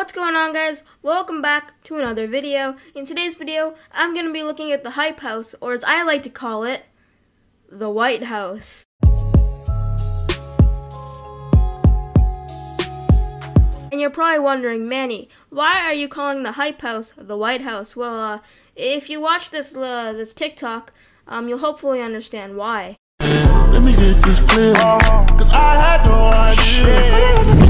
What's going on, guys? Welcome back to another video. In today's video, I'm going to be looking at the Hype House, or as I like to call it, the White House. And you're probably wondering, Manny, why are you calling the Hype House the White House? Well, if you watch this TikTok, you'll hopefully understand why. Let me get this clear, 'cause I had no idea.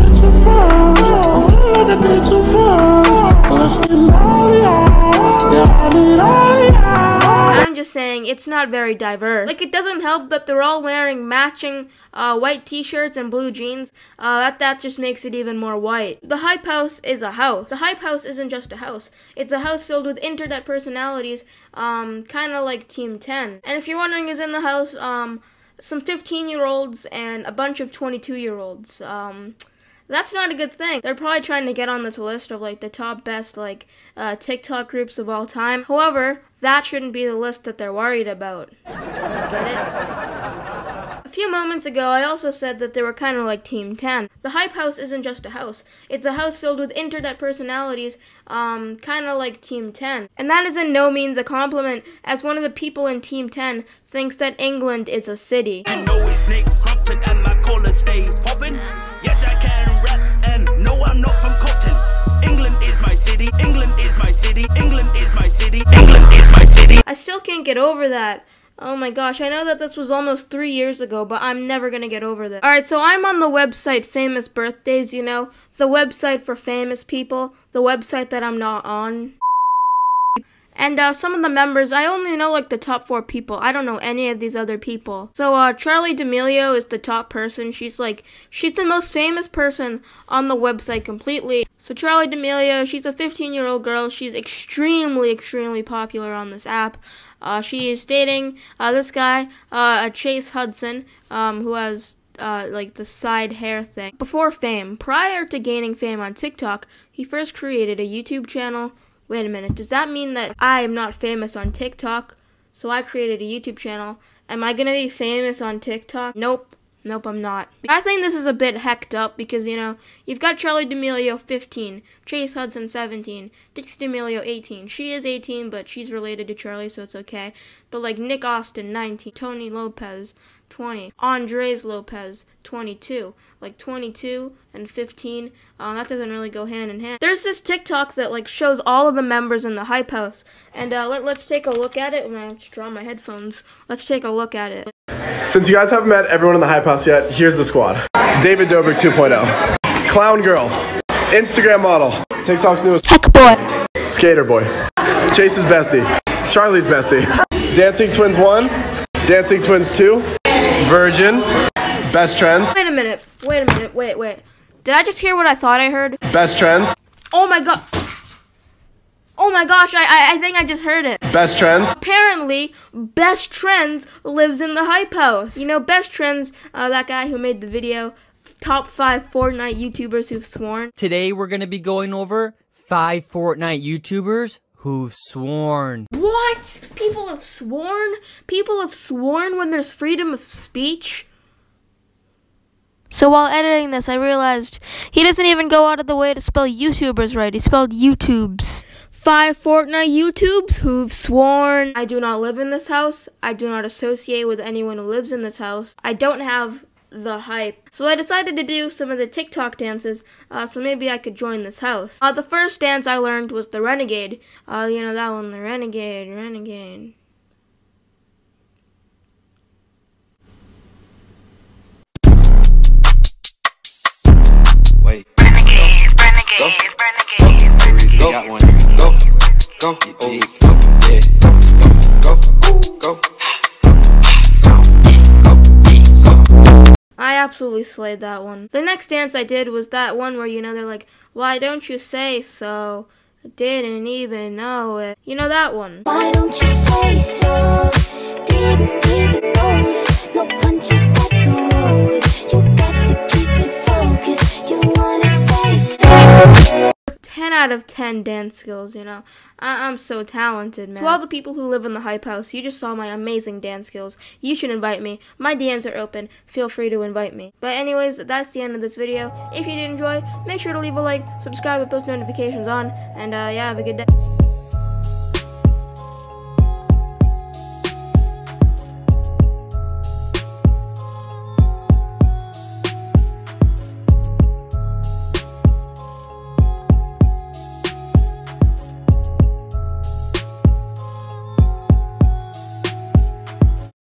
I'm just saying, it's not very diverse. Like, it doesn't help that they're all wearing matching white t-shirts and blue jeans. That just makes it even more white. The Hype House is a house. The Hype House isn't just a house. It's a house filled with internet personalities, kind of like Team Ten. And if you're wondering who's in the house, some 15-year-olds and a bunch of 22-year-olds. That's not a good thing. They're probably trying to get on this list of like the top best TikTok groups of all time. However, that shouldn't be the list that they're worried about. Get it? A few moments ago, I also said that they were kind of like Team 10. The Hype House isn't just a house. It's a house filled with internet personalities, kind of like Team 10. And that is in no means a compliment, as one of the people in Team 10 thinks that England is a city. I know it's Nick Austin and my collar stay poppin'. Yes, I can rap, and no, I'm not from Cotton. England is my city, England is my city, England is my city, England is my city. I still can't get over that. Oh my gosh, I know that this was almost 3 years ago, but I'm never gonna get over this. Alright, so I'm on the website Famous Birthdays, you know, the website for famous people, the website that I'm not on. And some of the members, I only know like the top 4 people. I don't know any of these other people. So Charli D'Amelio is the top person. She's the most famous person on the website completely. So Charli D'Amelio, she's a 15-year-old girl. She's extremely, extremely popular on this app. She is dating this guy, Chase Hudson, who has like the side hair thing. Before fame, prior to gaining fame on TikTok, he first created a YouTube channel. Wait a minute, does that mean that I am not famous on TikTok? So I created a YouTube channel. Am I gonna be famous on TikTok? Nope. Nope, I'm not. I think this is a bit hecked up because, you know, you've got Charli D'Amelio 15, Chase Hudson 17, Dixie D'Amelio 18. She is 18, but she's related to Charli, so it's okay. But like Nick Austin 19, Tony Lopez 20, Andres Lopez 22. Like 22 and 15, that doesn't really go hand in hand. There's this TikTok that like shows all of the members in the Hype House, and let's take a look at it. I'm gonna just draw my headphones. Let's take a look at it. Since you guys haven't met everyone in the Hype House yet, here's the squad. David Dobrik 2.0. Clown girl. Instagram model. TikTok's newest. Heck boy. Skater boy. Chase's bestie. Charli's bestie. Dancing Twins 1. Dancing Twins 2. Virgin. Best trends. Wait a minute. Wait a minute. Wait. Did I just hear what I thought I heard? Best trends. Oh my god. Oh my gosh, I think I just heard it. Best trends? Apparently, Best Trends lives in the Hype House. You know, Best Trends, that guy who made the video, top 5 Fortnite YouTubers who've sworn. Today, we're gonna be going over 5 Fortnite YouTubers who've sworn. What? People have sworn? People have sworn when there's freedom of speech? So while editing this, I realized he doesn't even go out of the way to spell YouTubers right. He spelled YouTubes. 5 Fortnite YouTubes who've sworn. I do not live in this house. I do not associate with anyone who lives in this house. I don't have the hype. So I decided to do some of the TikTok dances, so maybe I could join this house. The first dance I learned was the Renegade. You know that one, the Renegade. Wait. Renegade. Go. Got one. Go, go, go, yeah, go, go, go, go, go. I absolutely slayed that one. The next dance I did was that one where, you know, they're like, why don't you say so? I didn't even know it. You know that one. Why don't you say so? Didn't even notice. No punches that to roll with. You got to keep it focused. You wanna say so. 10 out of 10 dance skills, you know. I'm so talented, man. To all the people who live in the Hype House, you just saw my amazing dance skills. You should invite me. My DMs are open. Feel free to invite me. But anyways, that's the end of this video. If you did enjoy, make sure to leave a like, subscribe with post notifications on, and yeah, have a good day.